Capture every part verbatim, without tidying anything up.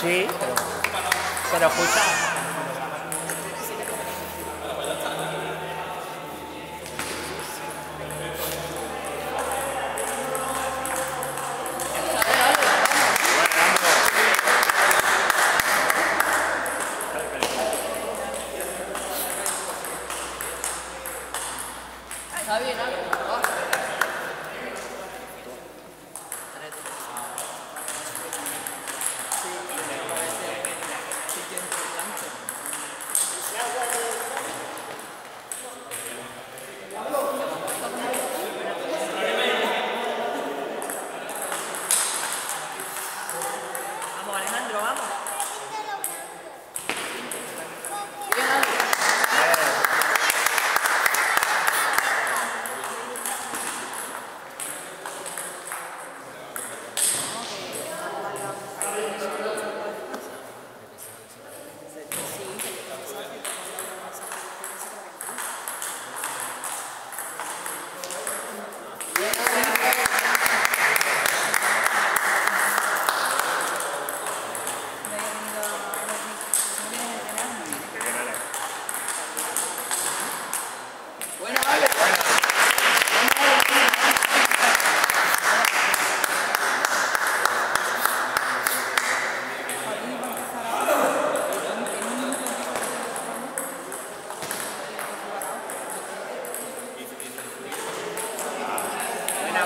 Sí, pero escucha. Está bien, ¿no?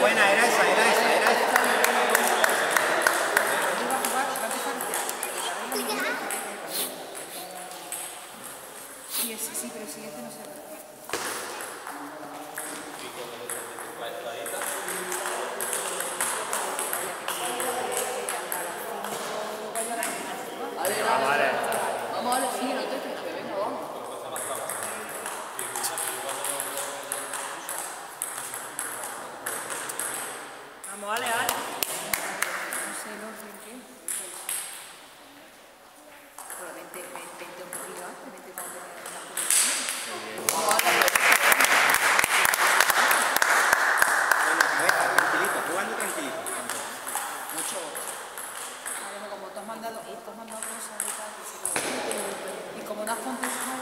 Buena, era esa, era esa, era esa. Sí, sí, sí, pero si este no se ve. Vamos a los siglos, que venga vos. Vale, vale. No sé, no sé qué. Pero vente, vente un poquito antes, vente cuando te venga la cabeza. Tranquilito, jugando tranquilito. Mucho. Vale, como tú has mandado, tú has mandado cosas de tal. Y como no has contestado.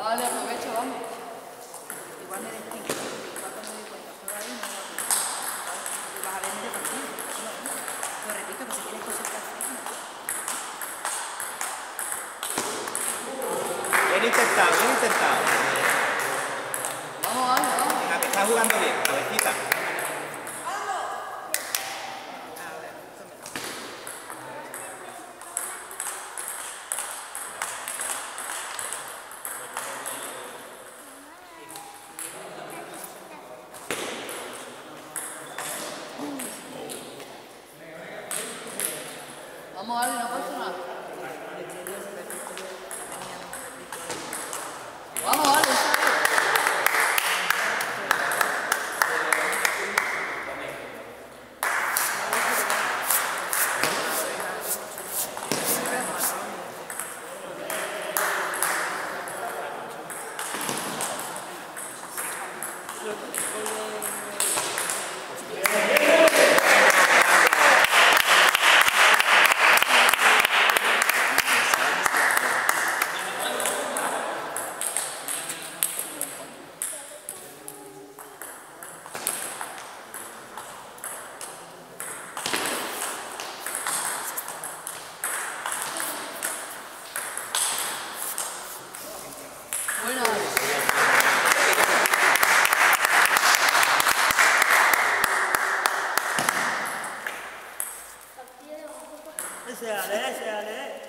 Vale, aprovecho, vamos. Igual me destino. Igual cuando me doy cuenta, pero ahí no lo hago. Vas a ver, mire por ti. Lo repito, que si quieres cosas que haces. Bien intentado, bien intentado. Vamos, vamos, vamos. Venga, que estás jugando bien, cabecita. Vamos a darle una cosa más. Vamos a darle. Ese, ale, ese, ale.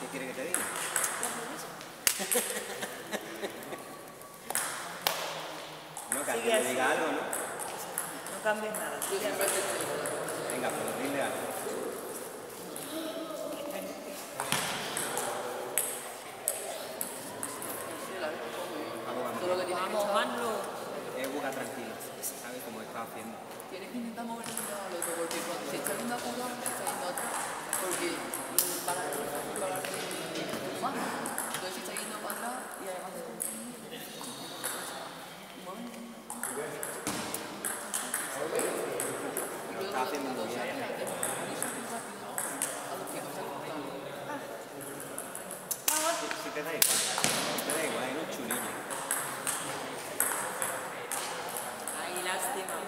¿Qué quiere que te diga? No, que alguien le diga algo, ¿no? No cambies nada. Venga, pero dile algo. Vamos, Manlo. Es boca tranquila, sabe cómo está haciendo. Tienes que intentar mover de un lado al otro, porque cuando se está yendo a curva, se está yendo a otro. Porque para la curva, para la curva, entonces se está yendo para atrás y además de todo. Lo está haciendo muy bien. Te da igual, te da igual, es un chulillo. Ay, lástima. Oh.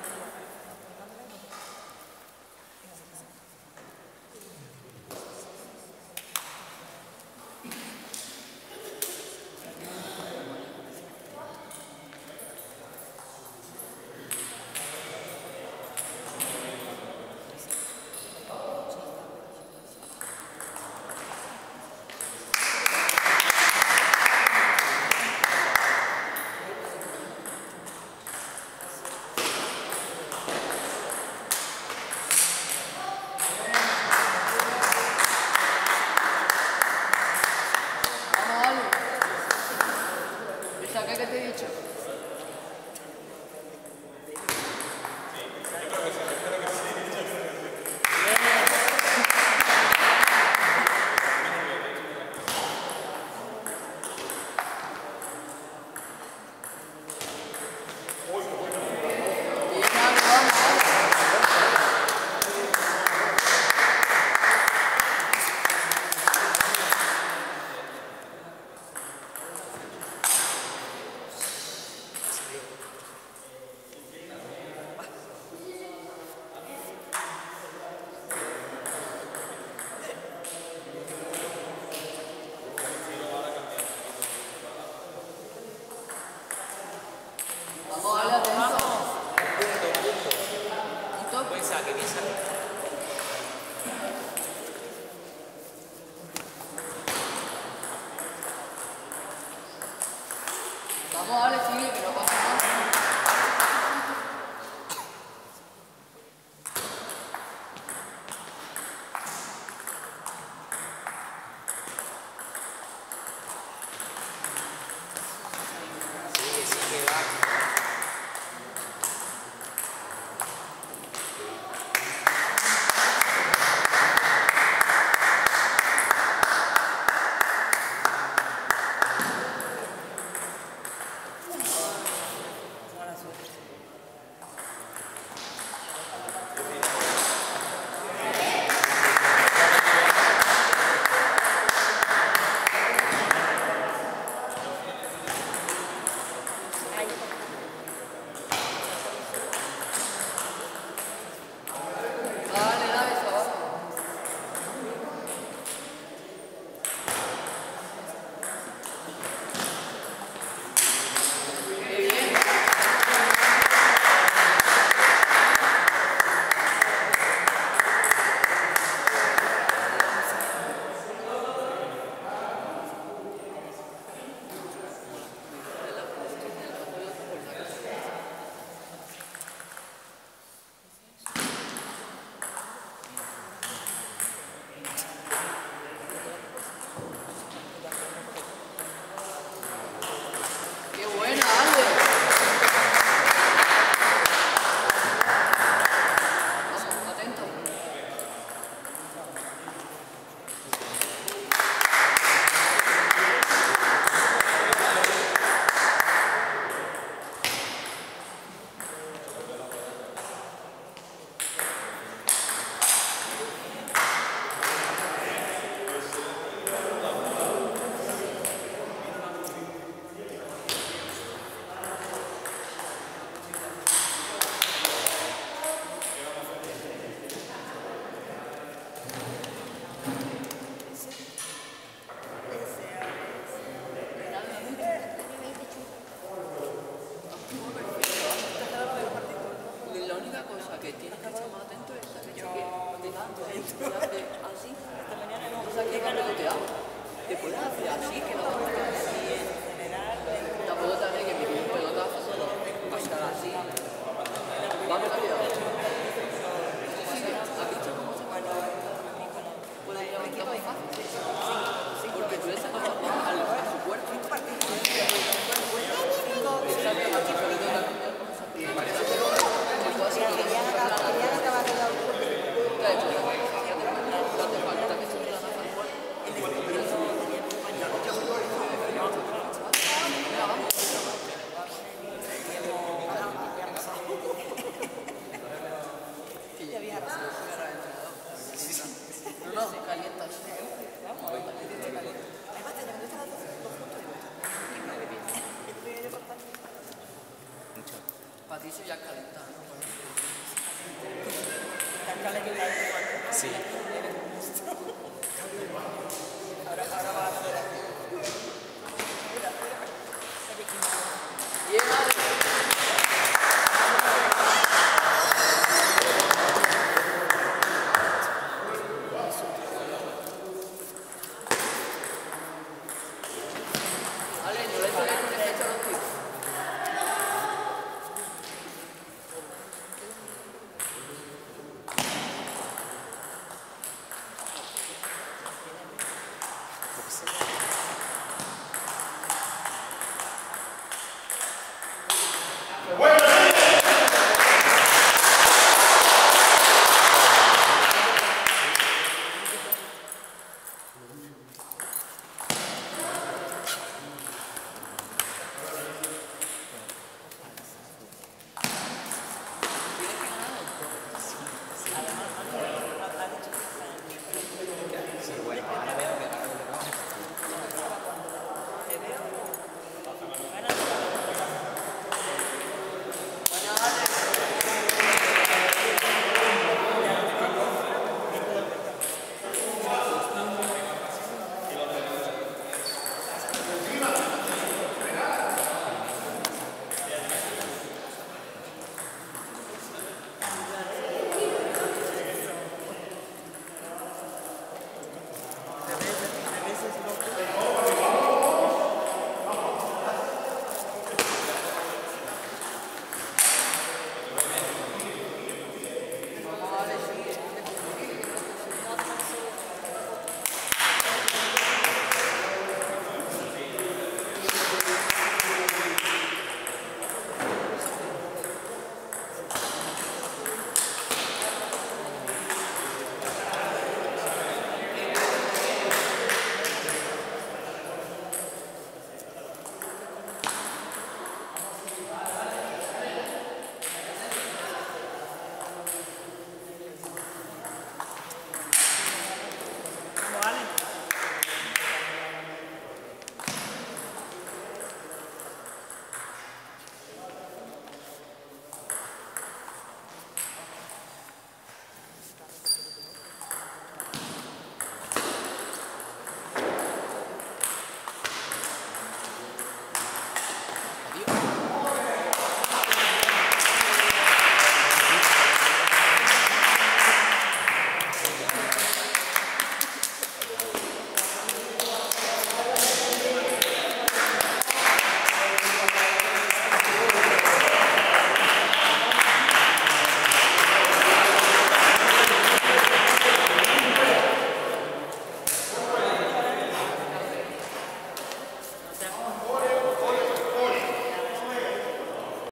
se vaya calentando. Sí. Ahora, ahora va a hacer aquí. Thank you.